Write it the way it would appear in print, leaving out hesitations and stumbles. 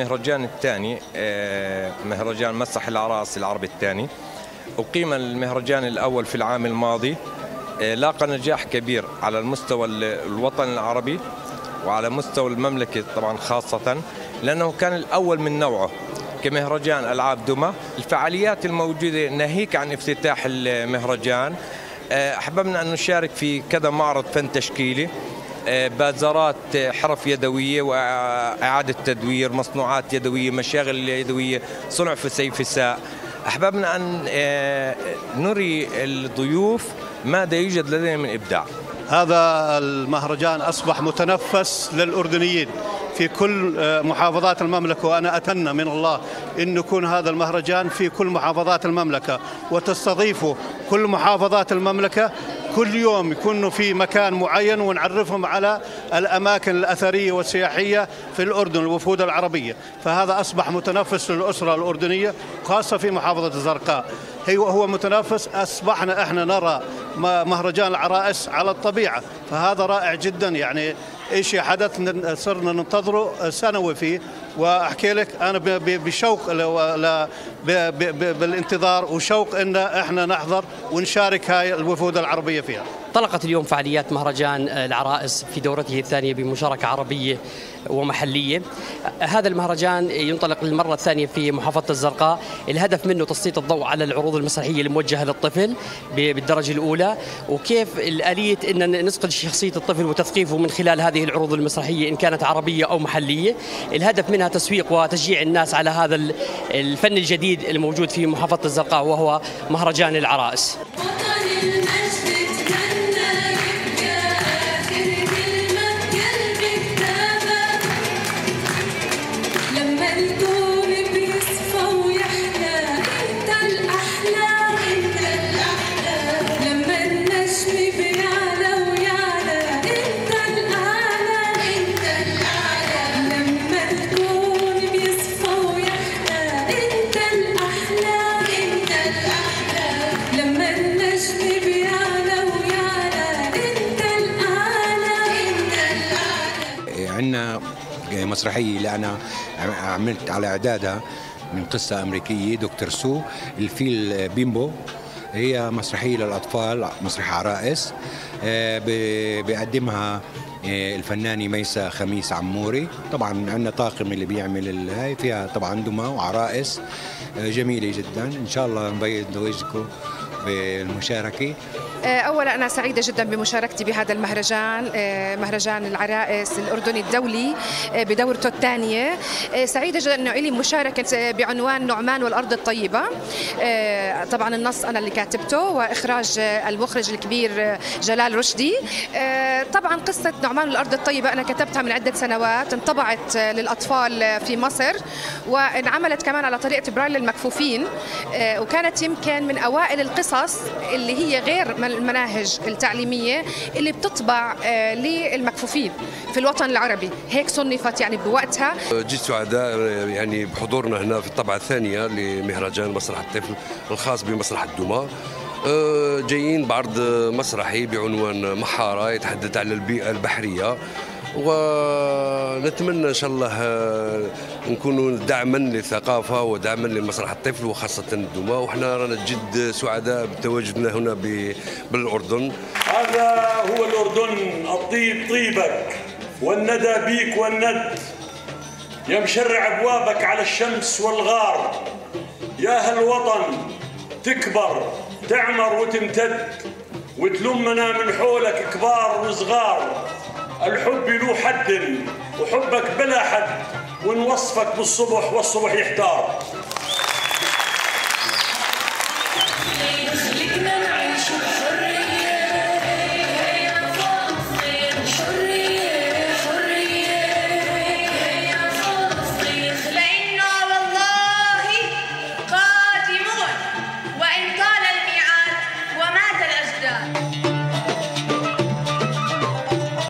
المهرجان الثاني مهرجان مسرح العرائس العربي الثاني. أقيم المهرجان الأول في العام الماضي، لاقى نجاح كبير على المستوى الوطن العربي وعلى مستوى المملكة طبعا، خاصة لأنه كان الأول من نوعه كمهرجان ألعاب دمى. الفعاليات الموجودة ناهيك عن افتتاح المهرجان، أحببنا أن نشارك في كذا معرض فن تشكيلي، بازارات حرف يدوية وإعادة تدوير، مصنوعات يدوية، مشاغل يدوية، صنع فسيفساء. أحببنا أن نري الضيوف ماذا يوجد لدينا من إبداع. هذا المهرجان أصبح متنفس للأردنيين في كل محافظات المملكة، وأنا أتمنى من الله أن يكون هذا المهرجان في كل محافظات المملكة، وتستضيفه كل محافظات المملكة. كل يوم يكونوا في مكان معين ونعرفهم على الأماكن الأثرية والسياحية في الأردن، الوفود العربية. فهذا أصبح متنفس للأسرة الأردنية، خاصة في محافظة الزرقاء. هو متنافس، أصبحنا إحنا نرى مهرجان العرائس على الطبيعة، فهذا رائع جدا. يعني إيش حدث صرنا ننتظره سنوي فيه، وأحكي لك أنا بشوق بالانتظار وشوق إن إحنا نحضر ونشارك هاي الوفود العربية فيها. طلقت اليوم فعاليات مهرجان العرائس في دورته الثانية بمشاركة عربية ومحلية. هذا المهرجان ينطلق للمرة الثانية في محافظة الزرقاء، الهدف منه تسليط الضوء على العروض المسرحية الموجهة للطفل بالدرجة الأولى، وكيف الآلية أن نصقل شخصية الطفل وتثقيفه من خلال هذه العروض المسرحية إن كانت عربية أو محلية. الهدف منها تسويق وتشجيع الناس على هذا الفن الجديد الموجود في محافظة الزرقاء وهو مهرجان العرائس. عندنا مسرحية اللي أنا عملت على إعدادها من قصة أمريكية، دكتور سو الفيل بيمبو. هي مسرحية للأطفال، مسرح عرائس، بيقدمها الفنانة ميسة خميس عموري. طبعا عندنا طاقم اللي بيعمل هاي، فيها طبعا دمى وعرائس جميلة جدا. إن شاء الله نبيض وجهكم بالمشاركة. أولا أنا سعيدة جدا بمشاركتي بهذا المهرجان، مهرجان العرائس الأردني الدولي بدورته الثانية. سعيدة جدا أنه لي مشاركة بعنوان نعمان والأرض الطيبة. طبعا النص أنا اللي كاتبته وإخراج المخرج الكبير جلال رشدي. طبعا قصة نعمان والأرض الطيبة أنا كتبتها من عدة سنوات، انطبعت للأطفال في مصر وانعملت كمان على طريقة برايل المكفوفين، وكانت يمكن من أوائل القصص اللي هي غير المناهج التعليمية اللي بتطبع للمكفوفين في الوطن العربي، هيك صنفت يعني بوقتها. جيت سعداء يعني بحضورنا هنا في الطبعة الثانية لمهرجان مسرح الطفل الخاص بمسرح الدمى. جايين بعرض مسرحي بعنوان محارة، يتحدث على البيئة البحرية، ونتمنى إن شاء الله نكونوا دعما للثقافة ودعما لمسرح الطفل وخاصة الدمى، وإحنا رانا جد سعداء بتواجدنا هنا بالأردن. هذا هو الأردن الطيب، طيبك والندى بيك والند، يا مشرع أبوابك على الشمس والغار، يا هالوطن تكبر تعمر وتمتد، وتلمنا من حولك كبار وصغار. الحب له حد وحبك بلا حد، ونوصفك بالصبح والصبح يحتار.